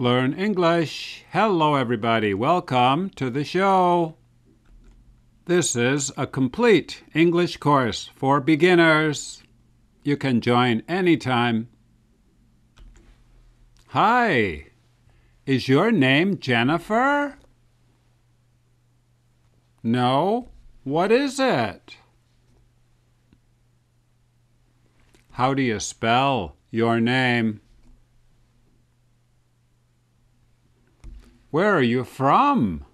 Learn English. Hello, everybody. Welcome to the show. This is a complete English course for beginners. You can join anytime. Hi. Is your name Jennifer? No. What is it? How do you spell your name? Where are you from?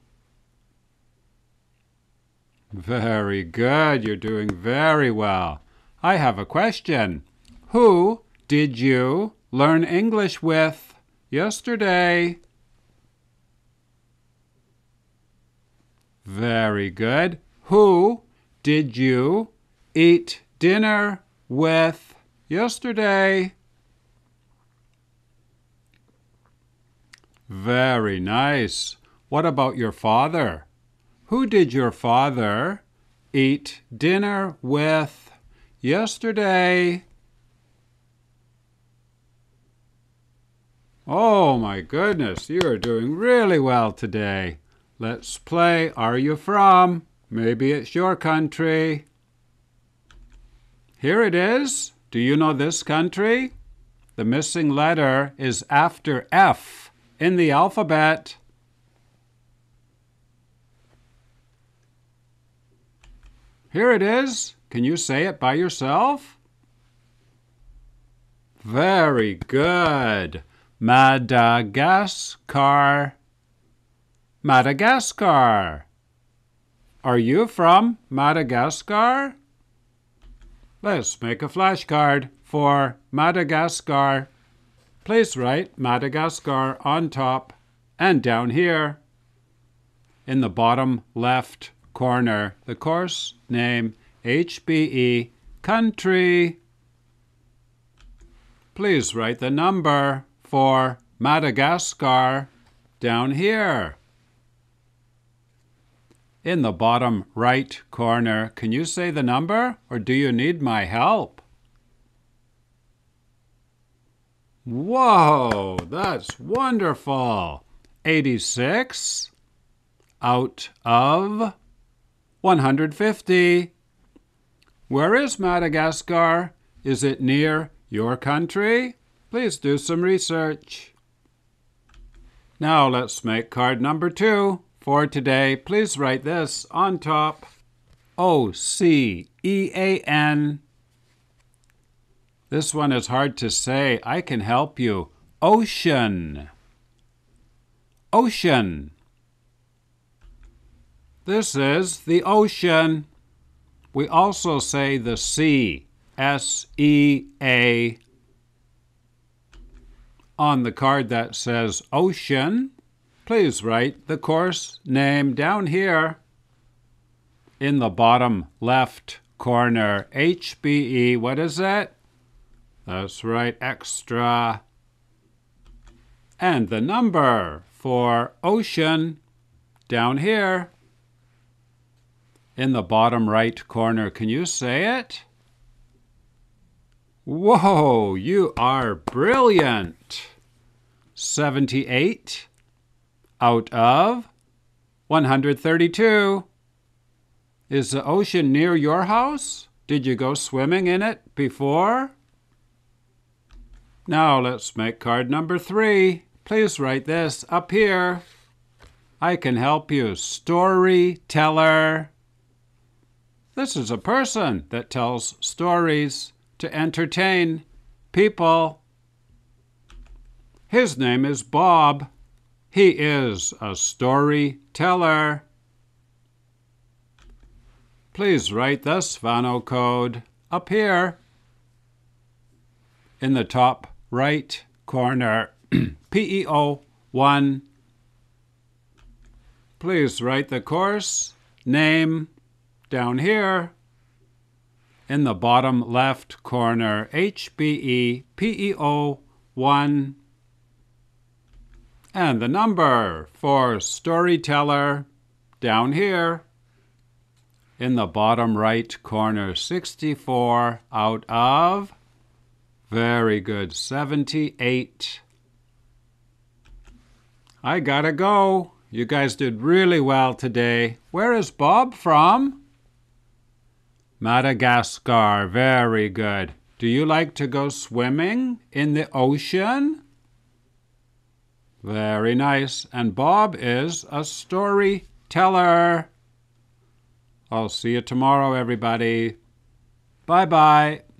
Very good. You're doing very well. I have a question. Who did you learn English with yesterday? Very good. Who did you eat dinner with yesterday? Very nice. What about your father? Who did your father eat dinner with yesterday? Oh my goodness, you are doing really well today. Let's play Are You From? Maybe it's your country. Here it is. Do you know this country? The missing letter is after F in the alphabet. Here it is. Can you say it by yourself? Very good. Madagascar. Madagascar. Are you from Madagascar? Let's make a flashcard for Madagascar. Please write Madagascar on top and down here in the bottom left corner. The course name HBE Country. Please write the number for Madagascar down here. In the bottom right corner, can you say the number or do you need my help? Whoa, that's wonderful. 86 out of 150. Where is Madagascar? Is it near your country? Please do some research. Now let's make card number 2 for today. Please write this on top. OCEAN. This one is hard to say. I can help you. Ocean. Ocean. This is the ocean. We also say the sea. S-E-A. On the card that says ocean, please write the course name down here in the bottom left corner. HBE. What is that? That's right, extra. And the number for ocean down here in the bottom right corner. Can you say it? Whoa, you are brilliant. 78 out of 132. Is the ocean near your house? Did you go swimming in it before? Now let's make card number 3. Please write this up here. I can help you. Storyteller. This is a person that tells stories to entertain people. His name is Bob. He is a storyteller. Please write the svanoeCode up here in the top right corner. PEO 1. Please write the course name down here in the bottom left corner. HBE PEO 1. And the number for storyteller down here in the bottom right corner. 64 out of, very good, 78. I gotta go. You guys did really well today. Where is Bob from? Madagascar. Very good. Do you like to go swimming in the ocean? Very nice. And Bob is a storyteller. I'll see you tomorrow, everybody. Bye-bye.